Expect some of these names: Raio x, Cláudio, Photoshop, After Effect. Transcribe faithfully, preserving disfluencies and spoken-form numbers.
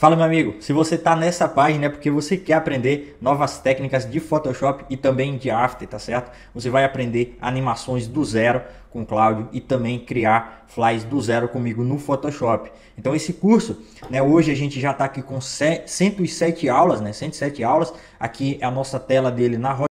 Fala, meu amigo, se você está nessa página é porque você quer aprender novas técnicas de Photoshop e também de After, tá certo? Você vai aprender animações do zero com o Cláudio e também criar flyers do zero comigo no Photoshop. Então esse curso, né, hoje a gente já está aqui com cento e sete aulas, né, cento e sete aulas, aqui é a nossa tela dele na roda.